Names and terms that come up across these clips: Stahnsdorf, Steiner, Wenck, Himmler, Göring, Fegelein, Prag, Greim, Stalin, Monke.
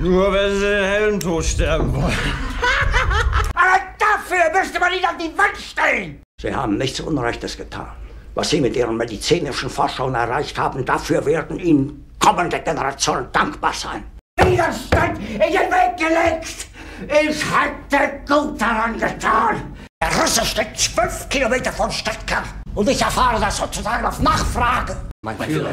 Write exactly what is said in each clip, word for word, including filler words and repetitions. Nur wenn sie den Hellentod sterben wollen. Aber dafür müsste man ihn an die Wand stellen! Sie haben nichts Unrechtes getan. Was Sie mit Ihren medizinischen Forschungen erreicht haben, dafür werden Ihnen kommende Generationen dankbar sein. Widerstand in den Weg gelegt! Ich hatte gut daran getan! Der Russe steht zwölf Kilometer vom Stadtkern und ich erfahre das sozusagen auf Nachfrage. Mein Führer,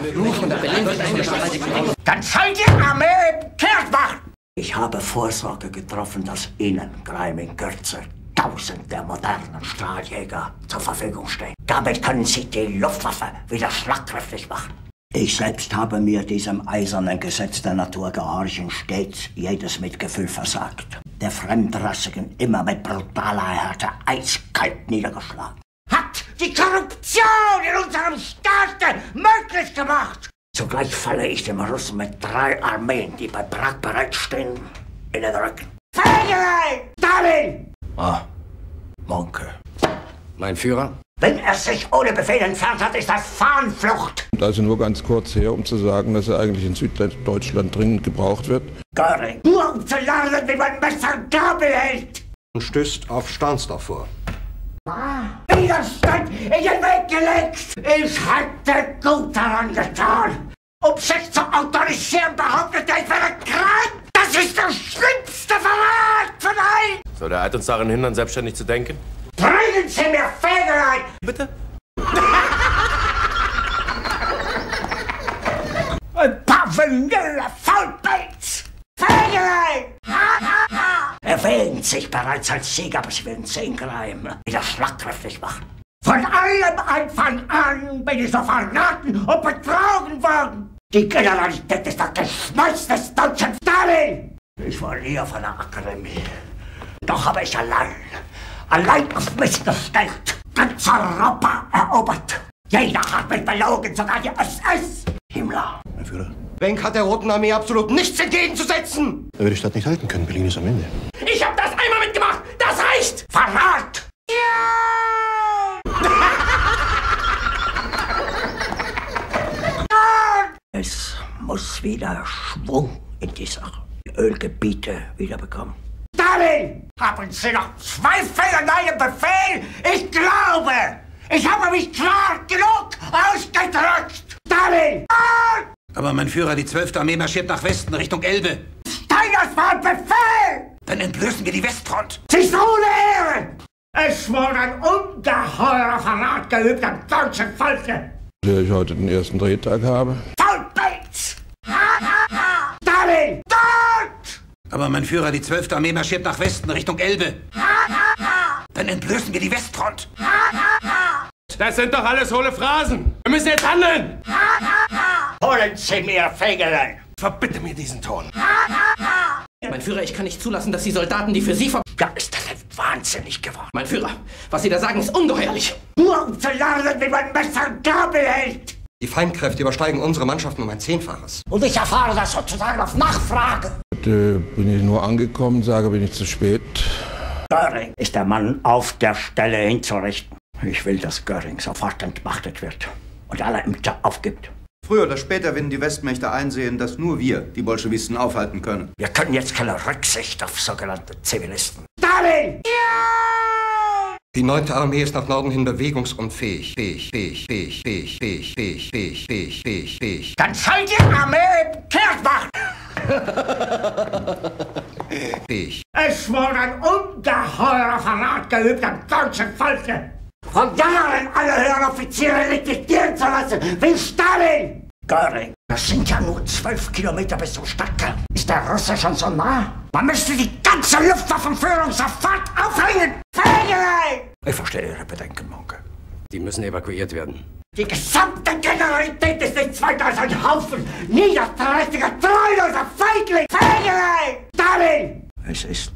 dann soll die Armee im Kehrt machen! Ich habe Vorsorge getroffen, dass Ihnen, Greim, in Kürze tausend der modernen Strahljäger zur Verfügung stehen. Damit können Sie die Luftwaffe wieder schlagkräftig machen. Ich selbst habe mir diesem eisernen Gesetz der Natur gehorchen stets jedes Mitgefühl versagt. Der Fremdrassigen immer mit brutaler Härte eiskalt niedergeschlagen. Hat die Korruption in unserem Staate möglich gemacht! Zugleich falle ich dem Russen mit drei Armeen, die bei Prag bereitstehen, in den Rücken. Fegelein! Stalin! Ah, Monke. Mein Führer? Wenn er sich ohne Befehl entfernt hat, ist das Fahnenflucht. Also nur ganz kurz her, um zu sagen, dass er eigentlich in Süddeutschland dringend gebraucht wird. Göring, nur um zu lernen, wie man Messer und Gabel hält. Und stößt auf Stahnsdorf vor. Ah, Widerstand in den Weg gelegt. Ich hatte gut daran getan. Um sich zu autorisieren, behauptet er, ich wäre krank. Das ist der schlimmste Verrat von allen. Soll der Eid uns daran hindern, selbstständig zu denken? Bringen Sie mir Fegelein! Bitte? Ein Pavillenler Faulpelz! Fegelein! Ha, ha, ha! Er wähnt sich bereits als Sieger, bis wir ihn zehn Greim wieder schlagkräftig machen. Von allem Anfang an bin ich so verraten und betrogen worden! Die Generalität ist das Geschmeiß des deutschen Stalin! Ich war nie auf einer Akademie. Doch habe ich allein... Allein auf mich gestellt, ganz Europa erobert. Jeder hat mich belogen, sogar die S S. Himmler. Mein Führer. Wenck hat der Roten Armee absolut nichts entgegenzusetzen. Er wird die Stadt nicht halten können. Berlin ist am Ende. Ich hab das einmal mitgemacht. Das reicht. Verrat. Ja. Es muss wieder Schwung in die Sache. Die Ölgebiete wiederbekommen. Haben Sie noch Zweifel an einem Befehl? Ich glaube, ich habe mich klar genug ausgedrückt. Stalin! Aber mein Führer, die zwölfte Armee marschiert nach Westen, Richtung Elbe. Steiners war ein Befehl! Dann entblößen wir die Westfront. Sie ist ohne Ehre! Es wurde ein ungeheurer Verrat geübt am deutschen Volke. Der ich heute den ersten Drehtag habe. Faulpelz! Ha, ha, ha! Stalin! Aber mein Führer, die zwölfte Armee marschiert nach Westen, Richtung Elbe. Ha, ha, ha. Dann entblößen wir die Westfront. Ha, ha, ha. Das sind doch alles hohle Phrasen. Wir müssen jetzt handeln. Ha, ha, ha. Holen Sie mir Fegelein. Verbitte mir diesen Ton. Ha, ha, ha. Mein Führer, ich kann nicht zulassen, dass die Soldaten, die für Sie ver... Ja, ist das denn wahnsinnig geworden? Mein Führer, was Sie da sagen, ist ungeheuerlich. Nur um zu lernen, wie man Messer und Gabel hält. Die Feindkräfte übersteigen unsere Mannschaften um ein Zehnfaches. Und ich erfahre das sozusagen auf Nachfrage. Heute bin ich nur angekommen, sage, bin ich zu spät. Göring ist der Mann auf der Stelle hinzurichten. Ich will, dass Göring sofort entmachtet wird und alle Ämter aufgibt. Früher oder später werden die Westmächte einsehen, dass nur wir die Bolschewisten aufhalten können. Wir können jetzt keine Rücksicht auf sogenannte Zivilisten. Stalin! Ja! Die neunte Armee ist nach Norden hin bewegungsunfähig. Fähig, fähig, fähig, fähig, fähig, fähig, fähig, fähig, fähig, fähig. Dann soll die Armee im Kehrt machen! Ich. Es wurde ein ungeheurer Verrat geübt am deutschen Volke. Von Jahren alle höheren Offiziere liquidieren zu lassen, wie Stalin! Göring, das sind ja nur zwölf Kilometer bis zum Stadtkern. Ist der Russe schon so nah? Man müsste die ganze Luftwaffenführung sofort aufhängen! Fegelein! Ich verstehe Ihre Bedenken, Monke. Die müssen evakuiert werden. Die gesamte Generalität ist nichts weiter als ein Haufen niederträchtiger, treuloser Feigling! Fegelein! Stalin! Es ist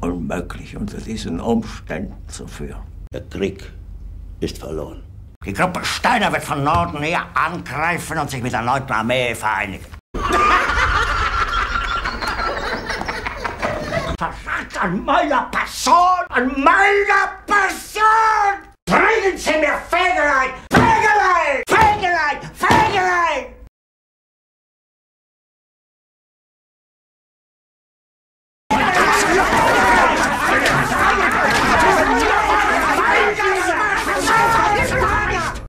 unmöglich, unter diesen Umständen zu führen. Der Krieg ist verloren. Die Gruppe Steiner wird von Norden her angreifen und sich mit der neunten Armee vereinigen. Verrat an meiner Person! An meiner Person! Bringen Sie mir Fegelein!